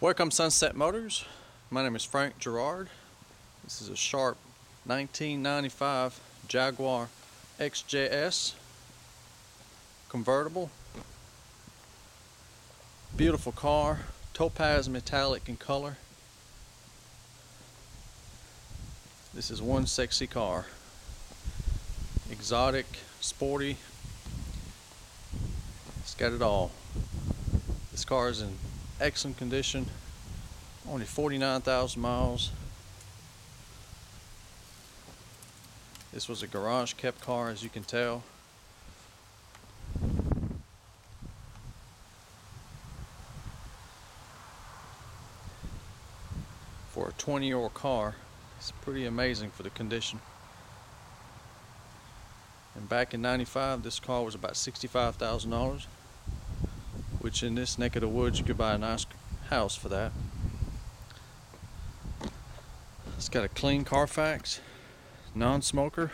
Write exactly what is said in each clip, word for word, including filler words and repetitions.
Welcome Sunset Motors. My name is Frank Girard. This is a sharp nineteen ninety-five Jaguar X J S convertible. Beautiful car, topaz metallic in color. This is one sexy car. Exotic, sporty. It's got it all. This car is in excellent condition, only forty-nine thousand miles. This was a garage kept car, as you can tell. For a twenty-year-old car, it's pretty amazing for the condition. And back in ninety-five, this car was about sixty-five thousand dollars. Which in this neck of the woods you could buy a nice house for that. It's got a clean Carfax, non-smoker.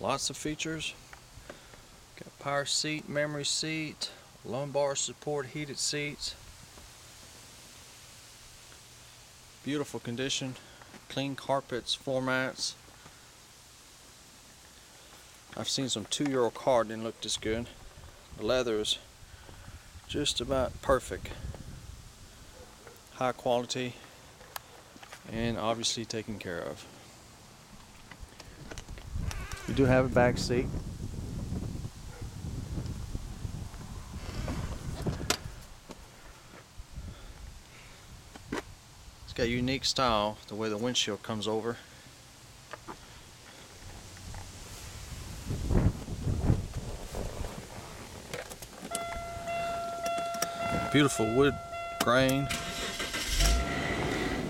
Lots of features. Got power seat, memory seat, lumbar support, heated seats. Beautiful condition, clean carpets, floor mats. I've seen some two-year-old car didn't look this good. The leather is just about perfect. High quality and obviously taken care of. You do have a back seat. It's got a unique style, the way the windshield comes over. Beautiful wood grain.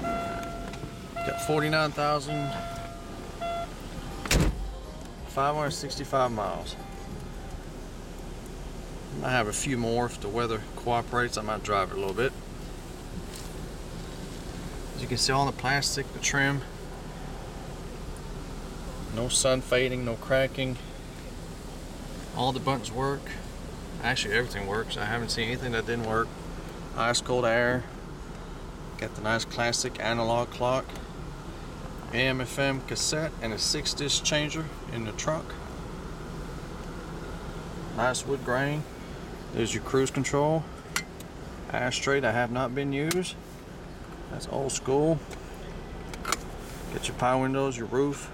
Got forty-nine thousand five hundred sixty-five miles. I might have a few more if the weather cooperates. I might drive it a little bit. As you can see, all the plastic, the trim, no sun fading, no cracking. All the buttons work. Actually, everything works. I haven't seen anything that didn't work. Ice cold air. Got the nice classic analog clock. A M F M cassette and a six disc changer in the trunk. Nice wood grain. There's your cruise control. Ashtray that have not been used. That's old school. Get your power windows, your roof.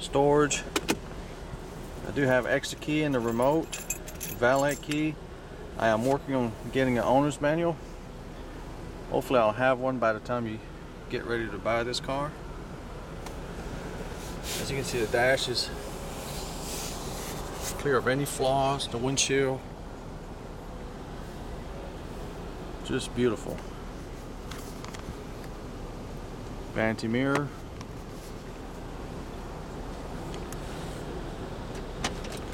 Storage. I do have extra key in the remote. Valet key. I am working on getting an owner's manual. Hopefully I'll have one by the time you get ready to buy this car. As you can see, the dash is clear of any flaws, the windshield. Just beautiful. Vanity mirror.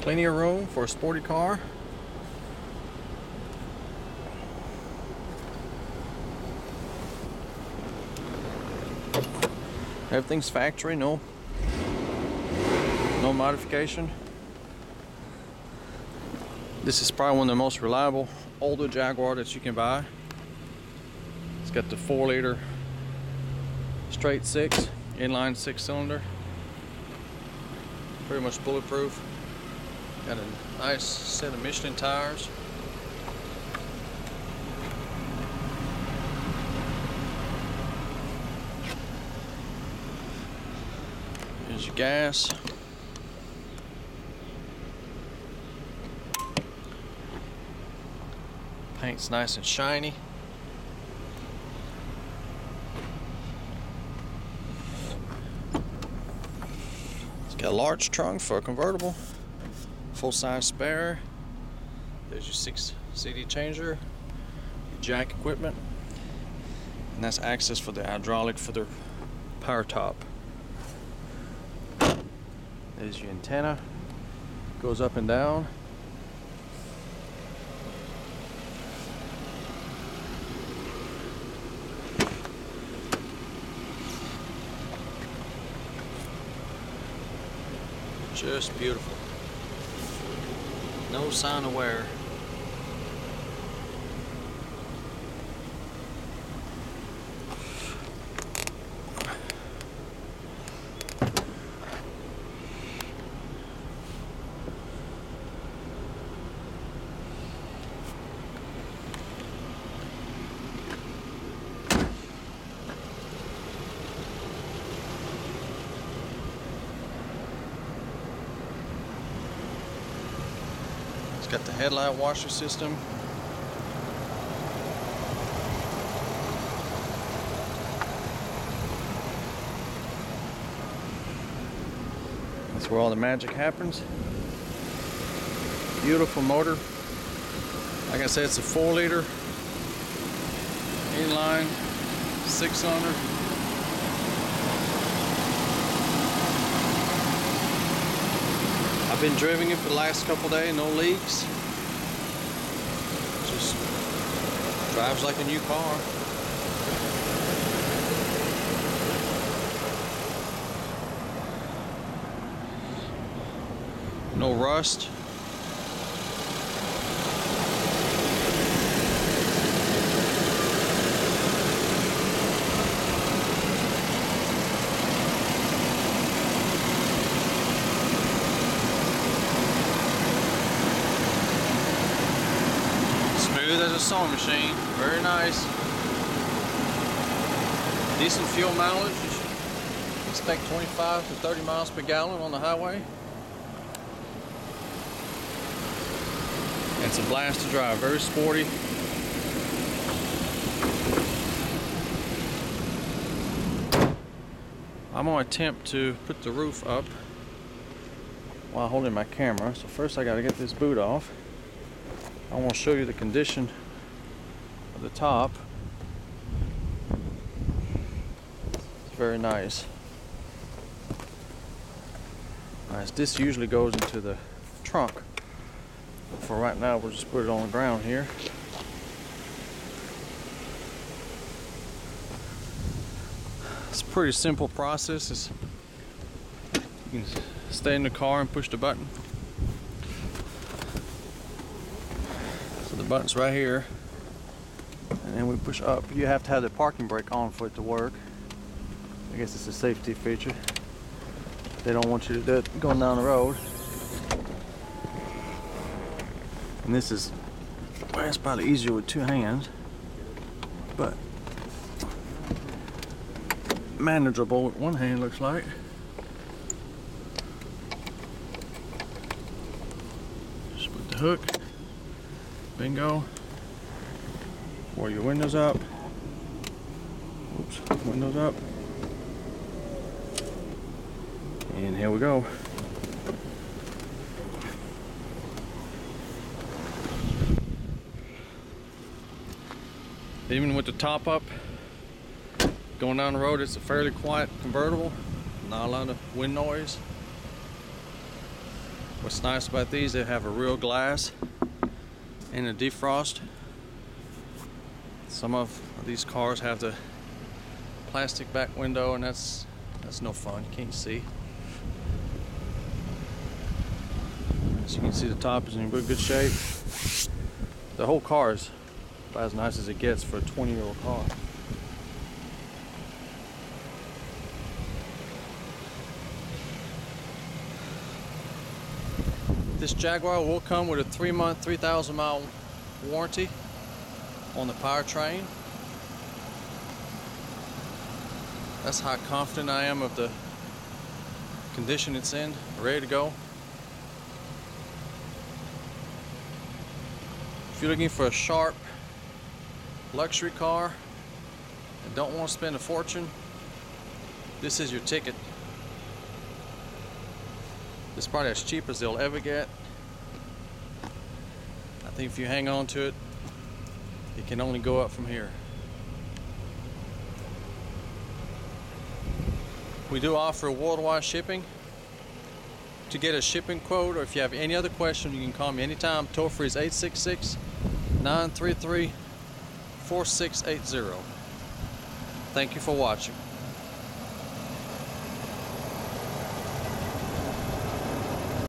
Plenty of room for a sporty car. Everything's factory, no, no modification. This is probably one of the most reliable older Jaguar that you can buy. It's got the four liter straight six, inline six cylinder. Pretty much bulletproof. Got a nice set of Michelin tires. Here's your gas. Paint's nice and shiny. It's got a large trunk for a convertible. Full-size spare. There's your six C D changer, your jack equipment, and that's access for the hydraulic for the power top. There's your antenna, goes up and down. Just beautiful. No sign of wear. Got the headlight washer system. That's where all the magic happens. Beautiful motor. Like I said, it's a four liter inline, six cylinder. Been driving it for the last couple days, no leaks. Just drives like a new car. No rust. As a sewing machine, very nice. Decent fuel mileage. Expect twenty-five to thirty miles per gallon on the highway. It's a blast to drive. Very sporty. I'm gonna attempt to put the roof up while holding my camera. So first, I gotta get this boot off. I want to show you the condition of the top. It's very nice. Nice. This usually goes into the trunk. But for right now, we'll just put it on the ground here. It's a pretty simple process. It's, you can stay in the car and push the button. The button's right here, and then we push up. You have to have the parking brake on for it to work. I guess it's a safety feature. They don't want you to do it going down the road. And this is, well, it's probably easier with two hands, but manageable with one hand, looks like. Just put the hook. Bingo. Roll your windows up. Oops, windows up. And here we go. Even with the top up, going down the road, it's a fairly quiet convertible. Not a lot of wind noise. What's nice about these, they have a real glass and a defrost. Some of these cars have the plastic back window, and that's that's no fun. You can't see. As you can see, the top is in good, good shape. The whole car is about as nice as it gets for a twenty year old car. This Jaguar will come with a three month, three thousand mile warranty on the powertrain. That's how confident I am of the condition it's in, ready to go. If you're looking for a sharp luxury car and don't want to spend a fortune, this is your ticket. It's probably as cheap as they'll ever get. I think if you hang on to it, it can only go up from here. We do offer worldwide shipping. To get a shipping quote, or if you have any other question, you can call me anytime. Toll free is eight six six, nine three three, four six eight zero. Thank you for watching.